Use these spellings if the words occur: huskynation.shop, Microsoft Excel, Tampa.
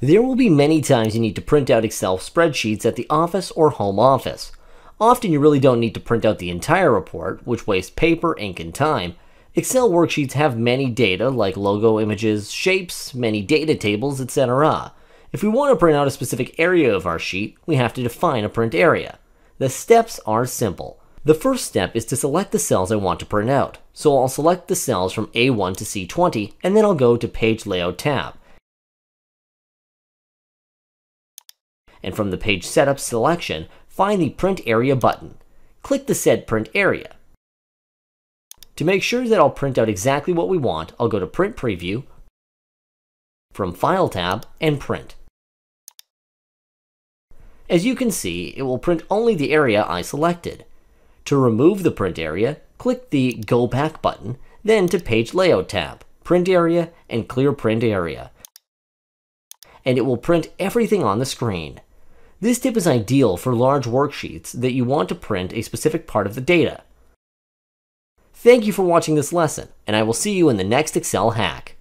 There will be many times you need to print out Excel spreadsheets at the office or home office. Often you really don't need to print out the entire report, which wastes paper, ink, and time. Excel worksheets have many data like logo images, shapes, many data tables, etc. If we want to print out a specific area of our sheet, we have to define a print area. The steps are simple. The first step is to select the cells I want to print out. So I'll select the cells from A1 to C20, and then I'll go to Page Layout tab. And from the Page Setup selection, find the Print Area button. Click the said print area. To make sure that I'll print out exactly what we want, I'll go to Print Preview, from File tab, and Print. As you can see, it will print only the area I selected. To remove the print area, click the Go Back button, then to Page Layout tab, Print Area, and Clear Print Area. And it will print everything on the screen. This tip is ideal for large worksheets that you want to print a specific part of the data. Thank you for watching this lesson, and I will see you in the next Excel hack.